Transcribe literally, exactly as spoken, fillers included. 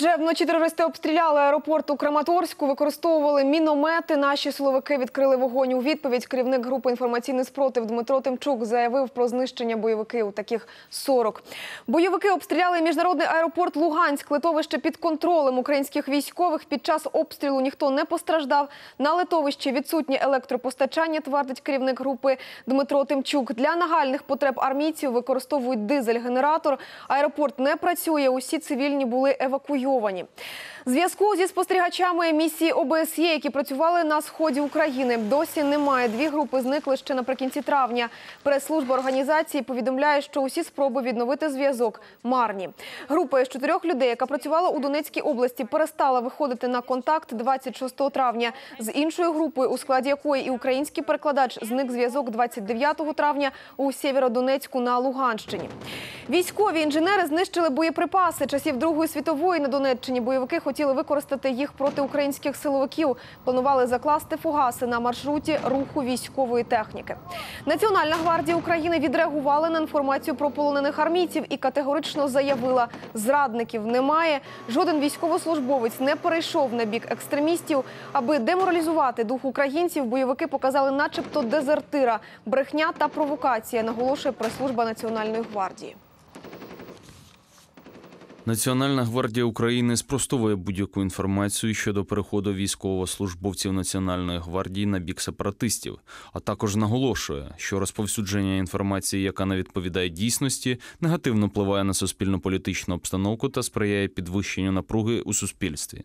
Адже вночі терористи обстріляли аеропорт у Краматорську, використовували міномети. Наші силовики відкрили вогонь у відповідь. Керівник групи «Інформаційний спротив» Дмитро Тимчук заявив про знищення бойовиків, таких сорок. Бойовики обстріляли міжнародний аеропорт Луганськ. Литовище під контролем українських військових. Під час обстрілу ніхто не постраждав. На литовищі відсутні електропостачання, твердить керівник групи Дмитро Тимчук. Для нагальних потреб армійців використовують дизель-генератор. Аеропорт не працює, усі цивільні були евакуйовані. Зв'язку зі спостерігачами місії ОБСЄ, які працювали на сході України, досі немає. Дві групи зникли ще наприкінці травня. Прес-служба організації повідомляє, що усі спроби відновити зв'язок марні. Група із чотирьох людей, яка працювала у Донецькій області, перестала виходити на контакт двадцять шостого травня. З іншою групою, у складі якої і український перекладач, зник зв'язок двадцять дев'ятого травня у Сєвєродонецьку на Луганщині. Військові інженери знищили боєприпаси часів Другої світової. На Донеччині бойовики хотіли використати їх проти українських силовиків. Планували закласти фугаси на маршруті руху військової техніки. Національна гвардія України відреагувала на інформацію про полонених армійців і категорично заявила – зрадників немає. Жоден військовослужбовець не перейшов на бік екстремістів. Аби деморалізувати дух українців, бойовики показали начебто дезертира. Брехня та провокація, наголошує прес-служба Національної гвардії. Національна гвардія України спростовує будь-яку інформацію щодо переходу військовослужбовців Національної гвардії на бік сепаратистів, а також наголошує, що розповсюдження інформації, яка не відповідає дійсності, негативно впливає на суспільно-політичну обстановку та сприяє підвищенню напруги у суспільстві.